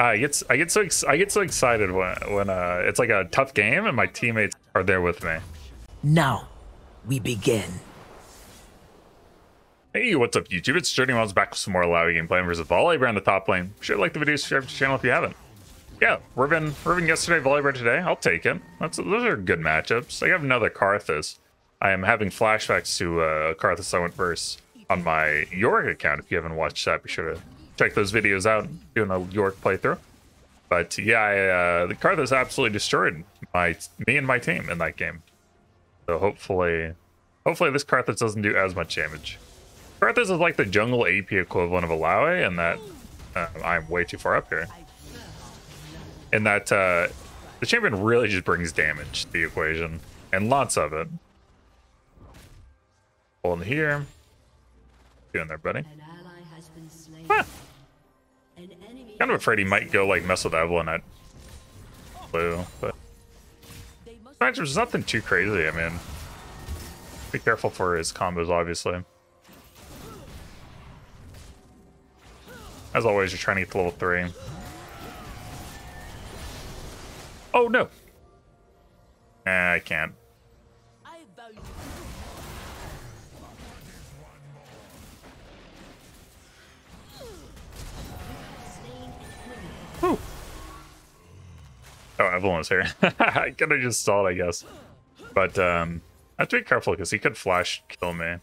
I get so excited when it's like a tough game and my teammates are there with me. Now, we begin. Hey, what's up, YouTube? It's DirtyMobs back with some more Illaoi gameplay versus Volibear on the top lane. Be sure to like the video, subscribe to the channel if you haven't. Yeah, Riven yesterday, Volibear today. I'll take it. Those are good matchups. I have another Karthus. I am having flashbacks to Karthus I went first on my Yorick account. If you haven't watched that, be sure to check those videos out, doing a York playthrough. But yeah, the Karthus absolutely destroyed me and my team in that game. So hopefully this Karthus doesn't do as much damage. Karthus is like the jungle AP equivalent of Illaoi, and that I'm way too far up here. And that the champion really just brings damage to the equation, and lots of it. Pulling here, doing there, buddy. Huh. Kind of afraid he might go like mess with Evelynn at blue, but there's nothing too crazy. I mean, be careful for his combos, obviously. As always, you're trying to get to level 3. Oh no! I can't. Whew. Oh, Evelynn is here. I could have just stalled, I guess. But I have to be careful because he could flash kill me.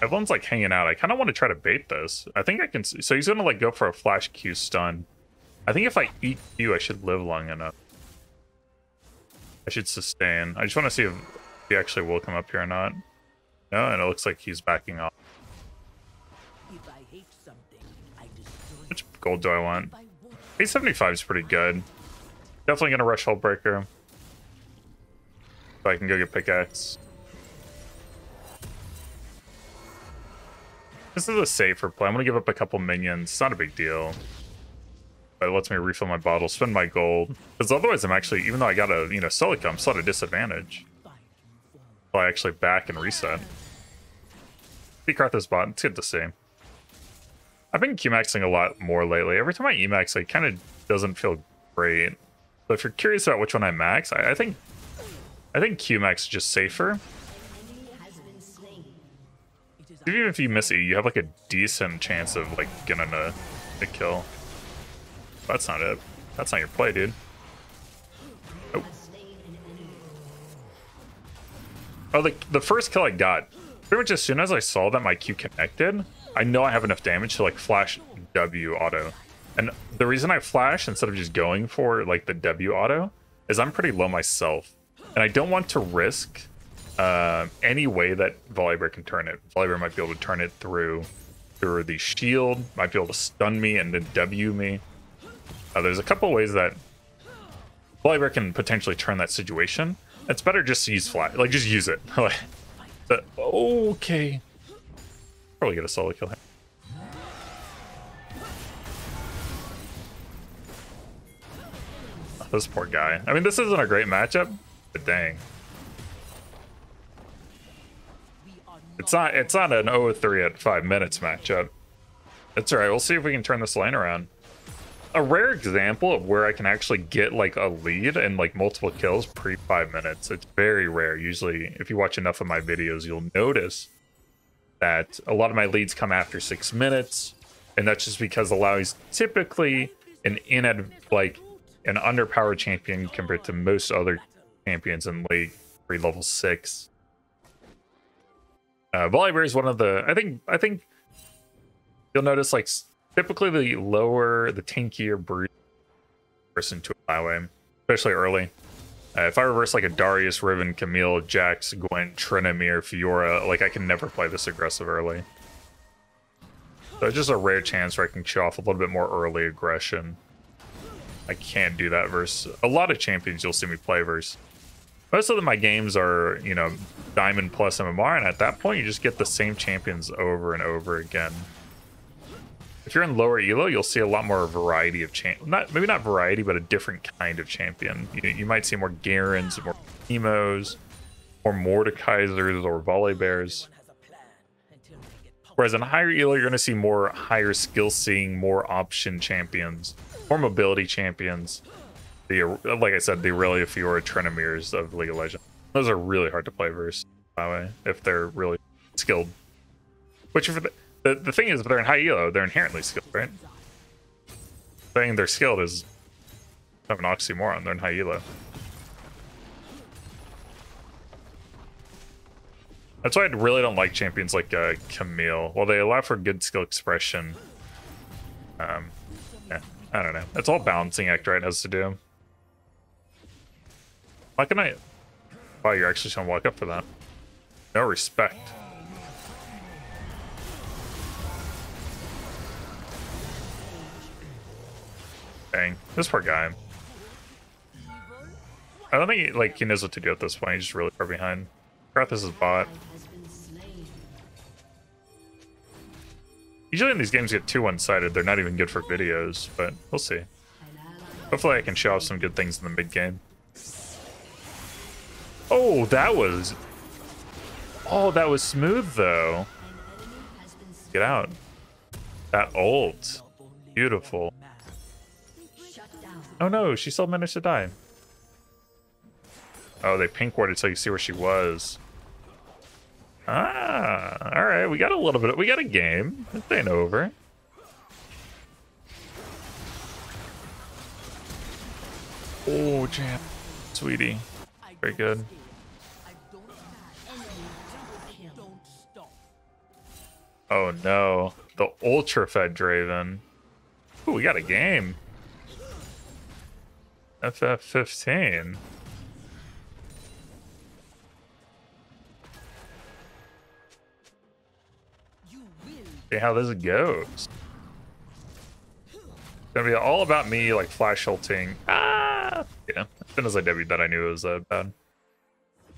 Evelyn's like hanging out. I kind of want to try to bait this. I think I can. So he's gonna like go for a flash Q stun. I think if I EQ, I should live long enough. I should sustain. I just want to see if he actually will come up here or not. No, and it looks like he's backing off. Which gold do I want? 875 is pretty good. Definitely gonna rush Hullbreaker. So I can go get Pickaxe. This is a safer play. I'm gonna give up a couple minions. It's not a big deal. But it lets me refill my bottle, spend my gold. Because otherwise I'm actually, even though I got a, you know, Sulica, I'm still at a disadvantage. Until I actually back and reset. See Karthus bot. It's good to see. I've been Q-maxing a lot more lately. Every time I E-max, it kind of doesn't feel great. So if you're curious about which one I max, I think Q-max is just safer. Even if you miss E, you have like a decent chance of like getting a kill. That's not it. That's not your play, dude. Oh, the first kill I got, pretty much as soon as I saw that my Q connected, I know I have enough damage to like flash W auto. And the reason I flash instead of just going for like the W auto is I'm pretty low myself. And I don't want to risk any way that Volibear can turn it. Volibear might be able to turn it through the shield, might be able to stun me and then W me. There's a couple ways that Volibear can potentially turn that situation. It's better just to use flash, like just use it. But, okay. Probably get a solo kill here. Oh, this poor guy. I mean, this isn't a great matchup, but dang. It's not an 0-3 at 5 minutes matchup. That's all right. We'll see if we can turn this lane around. A rare example of where I can actually get like a lead and like multiple kills pre 5 minutes. It's very rare. Usually, if you watch enough of my videos, you'll notice that a lot of my leads come after 6 minutes, and that's just because Illaoi's typically an underpowered champion compared to most other champions in League 3 level 6. Volibear is one of the, I think you'll notice like typically the lower, the tankier breed person to Illaoi, especially early. If I reverse like a Darius, Riven, Camille, Jax, Gwen, Trenamir, Fiora, like I can never play this aggressive early. So it's just a rare chance where I can show off a little bit more early aggression. I can't do that versus a lot of champions you'll see me play versus. Most of my games are, you know, Diamond plus MMR, and at that point you just get the same champions over and over again. If you're in lower elo, you'll see a lot more variety of maybe not variety, but a different kind of champion. You might see more Garens, more Emos, more Mordekaisers, or Volibears. Whereas in higher elo, you're going to see more higher skill seeing, more option champions, more mobility champions. Like I said, the Aurelia, Fiora, Trenomirs of League of Legends. Those are really hard to play versus, by the way, if they're really skilled. Which, for the thing is, if they're in high elo, they're inherently skilled, right? Saying they're skilled is kind of an oxymoron. They're in high elo. That's why I really don't like champions like Camille. Well, they allow for good skill expression. Yeah, I don't know. It's all balancing act, right? It has to do. Why can I? Wow, you're actually trying to walk up for that. No respect. Dang, this poor guy. I don't think he knows what to do at this point. He's just really far behind. Karthus is bot. Usually in these games you get too one-sided, they're not even good for videos, but we'll see. Hopefully I can show off some good things in the mid-game. Oh, that was... Oh, that was smooth, though. Get out. That ult. Beautiful. Oh no, she still managed to die. Oh, they pink warded so you see where she was. Ah, all right, we got a little bit. We got a game. This ain't over. Oh, Jan, sweetie, very good. Oh no, the ultra fed Draven. Ooh, we got a game. FF15. See how this goes. It's gonna be all about me, like flash ulting. Ah, yeah. As soon as I debuted that, I knew it was bad.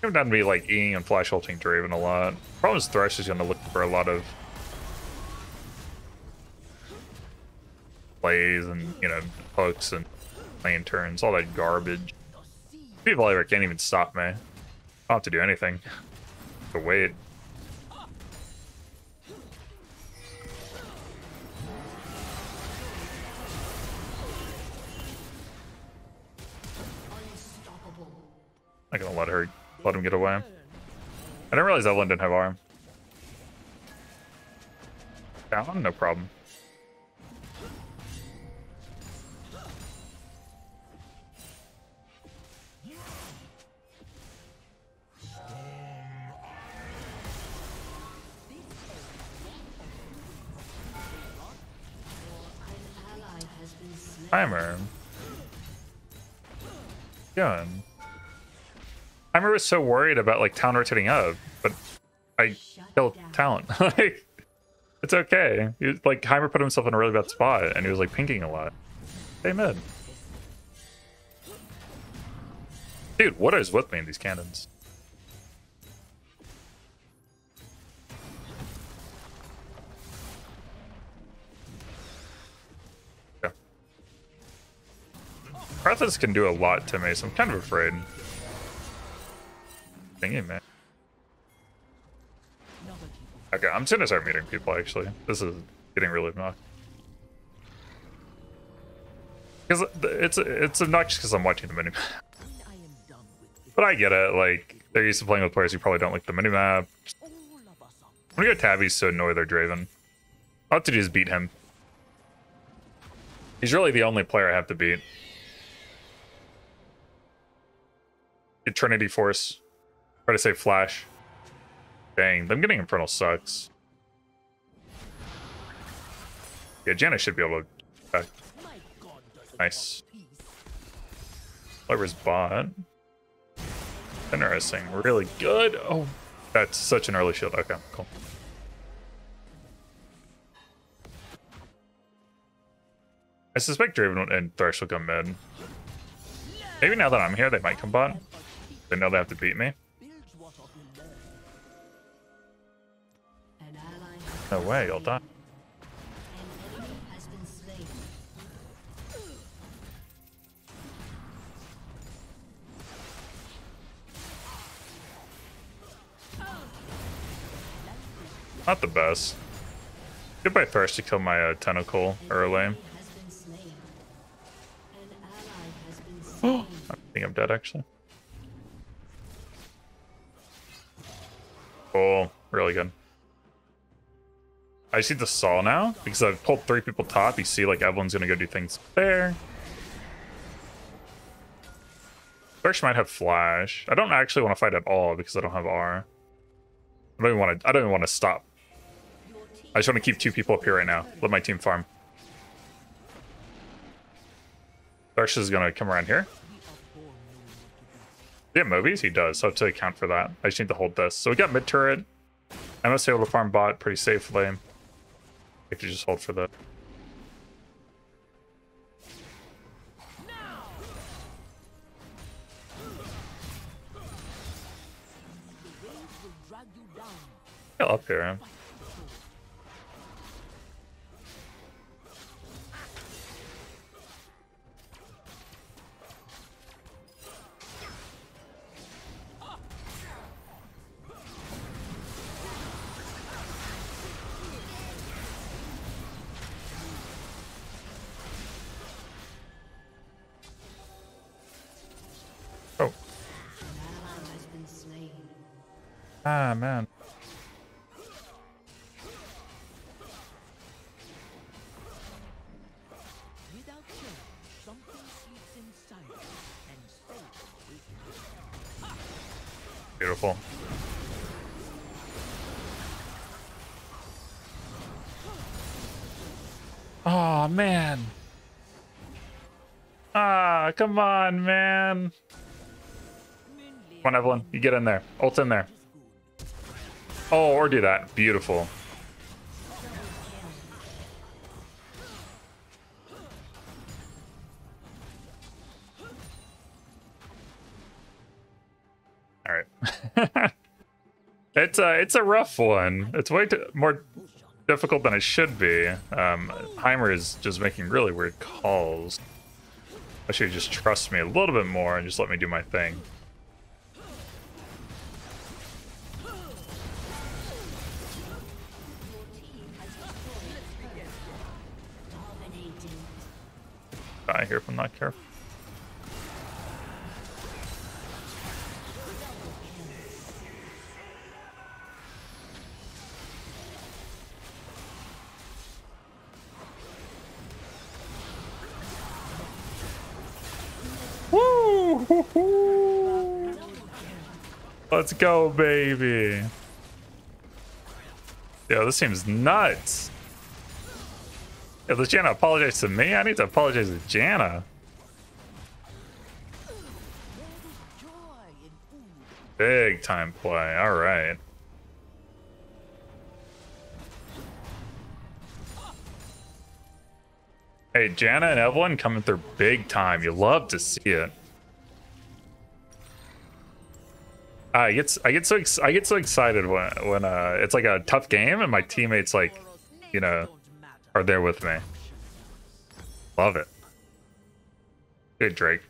Came down to me like E and flash ulting Draven a lot. Problem is, Thresh is gonna look for a lot of plays and hooks and lane turns, all that garbage. People like can't even stop me. I don't have to do anything. To wait. Not gonna let him get away. I didn't realize Evelynn didn't have arm. Down, no problem. Heimer. Gun. Heimer was so worried about Talon rotating up, but I killed Talon. It's okay. He was, Heimer put himself in a really bad spot, and he was pinking a lot. Stay mid. Dude, what is with me in these cannons? Yeah. Karthus can do a lot to me, so I'm kind of afraid. Thingy, man. Okay, I'm just gonna start meeting people actually. This is getting really obnoxious. Because it's obnoxious because I'm watching the minimap. But I get it, they're used to playing with players who probably don't like the minimap. I'm gonna go Tabby's so annoy their Draven. All I have to do is beat him. He's really the only player I have to beat. Eternity Force. Try to save Flash. Dang, them getting Infernal sucks. Yeah, Janna should be able to. Nice. Whoever's bot. Interesting. Really good. Oh, that's such an early shield. Okay, cool. I suspect Draven and Thresh will come mid. Maybe now that I'm here, they might come bot. They know they have to beat me. No way, you'll die. Not the best. Get by Thresh to kill my tentacle early. I think I'm dead actually. Cool, really good. I just need the saw now because I've pulled three people top. You see, like, Evelynn's gonna go do things there. Thresh might have flash. I don't actually want to fight at all because I don't have R. I don't even want to stop. I just want to keep two people up here right now. Let my team farm. Thresh is gonna come around here. Yeah, movies he does. So I have to account for that. I just need to hold this. So we got mid turret. I must be able to farm bot pretty safely. I have to just hold for the. Yeah, up here. Ah, man. Beautiful. Oh, man. Ah, come on, man. Come on, Evelynn. You get in there. Ult in there. Oh, or do that. Beautiful. All right. It's a rough one. It's way more difficult than it should be. Heimer is just making really weird calls. I should just trust me a little bit more and just let me do my thing. Die here if I'm not careful. Woo! Hoo -hoo! Let's go, baby. Yo, this seems nuts. If this Janna apologized to me, I need to apologize to Janna. Big time play. All right. Hey, Janna and Evelynn coming through big time. You love to see it. I get so excited when it's like a tough game and my teammates, like, you know, are there with me. Love it. Good Drake.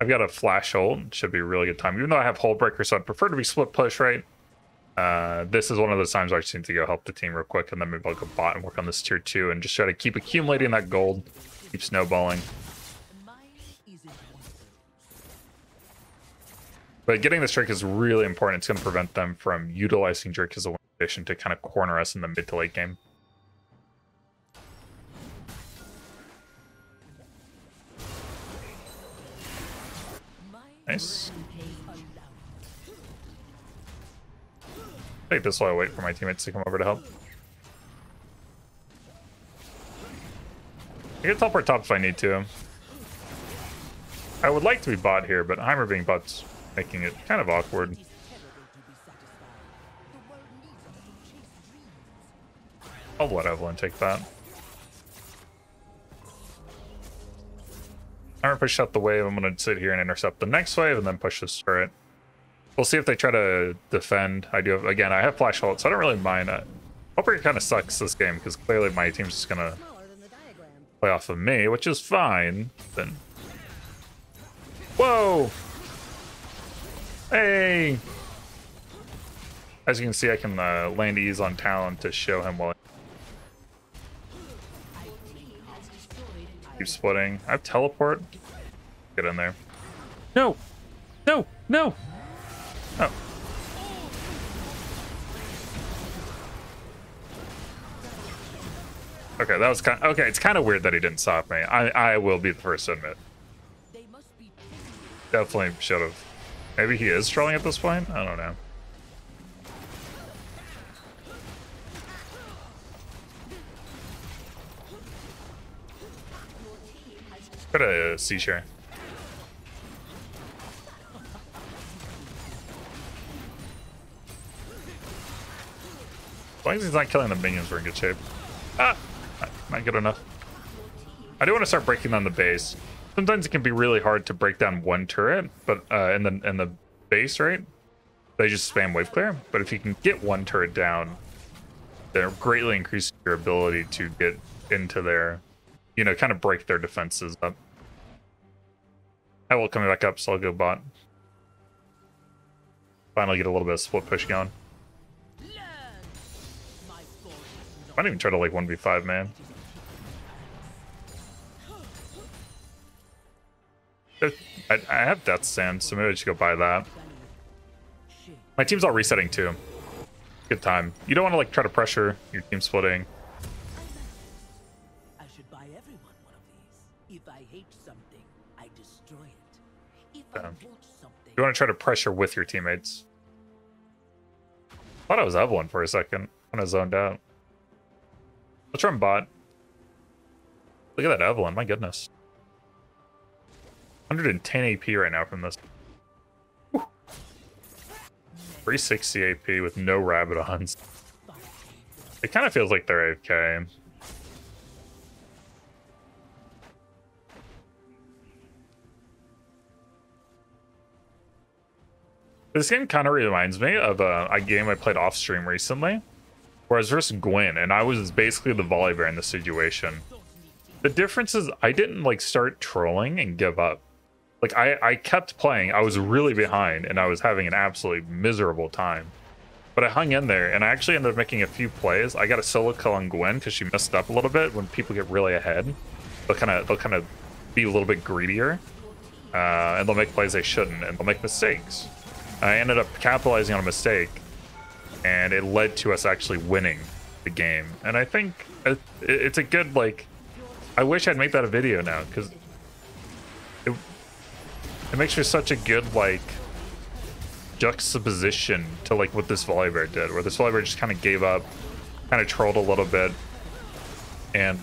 I've got a flash ult. Should be a really good time. Even though I have Hullbreaker, so I'd prefer to be split push, right? This is one of those times I just need to go help the team real quick, and then maybe I'll go bot and work on this tier 2 and just try to keep accumulating that gold. Keep snowballing. But getting this Drake is really important. It's going to prevent them from utilizing Drake as a to kind of corner us in the mid to late game. Nice. I think this while I wait for my teammates to come over to help. I can teleport top if I need to. I would like to be bot here, but Heimer being bot's making it kind of awkward. I'll let Evelynn take that. I'm gonna push out the wave. I'm gonna sit here and intercept the next wave and then push this turret. We'll see if they try to defend. I do have, again, I have flash ult, so I don't really mind it. Hullbreaker kind of sucks this game because clearly my team's just gonna play off of me, which is fine. Then, whoa, hey, As you can see, I can land ease on Talon to show him while keep splitting. I have teleport. Get in there. No! No! No! Oh. Okay, that was kind of, okay, it's kind of weird that he didn't stop me. I will be the first to admit. Definitely should have. Maybe he is trolling at this point? I don't know. Put a seashore. As long as he's not killing the minions, we're in good shape. Ah! Not good enough. I do want to start breaking down the base. Sometimes it can be really hard to break down one turret, but in the base, right? They just spam wave clear. But if you can get one turret down, they're greatly increasing your ability to get into their, you know, kind of break their defenses up. I will come back up, so I'll go bot. Finally get a little bit of split push going. I might even try to like 1v5, man. I have Death Sand, so maybe I should go buy that. My team's all resetting too. Good time. You don't want to like try to pressure your team splitting. I should buy everyone one of these. If I hate something, I destroy it. If I want something, you want to try to pressure with your teammates. Thought I was Evelynn for a second. I kind of zoned out. Let's run bot. Look at that Evelynn, my goodness. 110 AP right now from this. Whew. 360 AP with no Rabadons. It kind of feels like they're AFK. This game kind of reminds me of a game I played off stream recently, where I was versus Gwen, and I was basically the Volibear in this situation. The difference is I didn't like start trolling and give up. Like, I kept playing. I was really behind, and I was having an absolutely miserable time. But I hung in there, and I actually ended up making a few plays. I got a solo kill on Gwen because she messed up a little bit. When people get really ahead, they'll kind of be a little bit greedier, and they'll make plays they shouldn't, and they'll make mistakes. And I ended up capitalizing on a mistake, and it led to us actually winning the game. And I think it's a good, like, I wish I'd make that a video now, because it makes for such a good, like, juxtaposition to, like, what this Volibear did, where this Volibear just kind of gave up, kind of trolled a little bit, and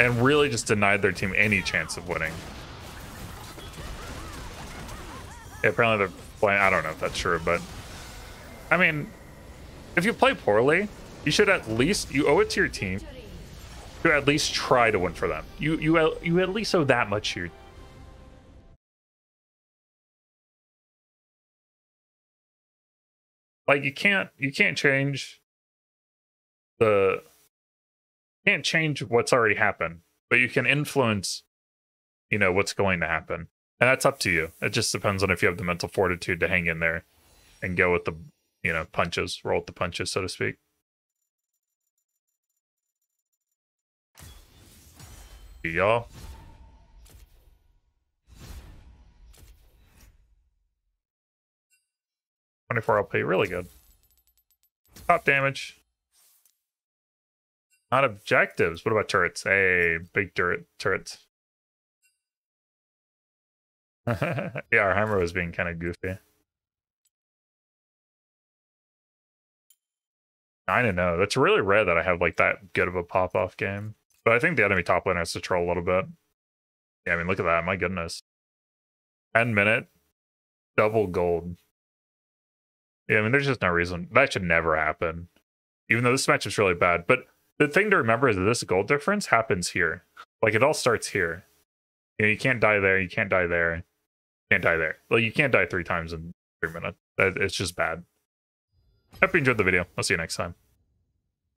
really just denied their team any chance of winning. Yeah, apparently they're playing, I don't know if that's true, but, I mean, if you play poorly, you should at least, you owe it to your team to at least try to win for them. You at least owe that much to your team. Like, you can't change what's already happened, but you can influence, you know, what's going to happen, and that's up to you. It just depends on if you have the mental fortitude to hang in there and go with the, you know, punches, roll with the punches, so to speak. See y'all. LP, really good. Top damage. Not objectives. What about turrets? Hey, big turrets. Yeah, our Heimer was being kind of goofy. 9-0. That's really rare that I have like that good of a pop-off game. But I think the enemy top lane has to troll a little bit. Yeah, I mean, look at that. My goodness. 10-minute. Double gold. Yeah, I mean, there's just no reason. That should never happen, even though this match is really bad. But the thing to remember is that this gold difference happens here. Like, it all starts here. You know, you can't die there, you can't die there, you can't die there. Like, you can't die 3 times in 3 minutes. It's just bad. Hope you enjoyed the video. I'll see you next time.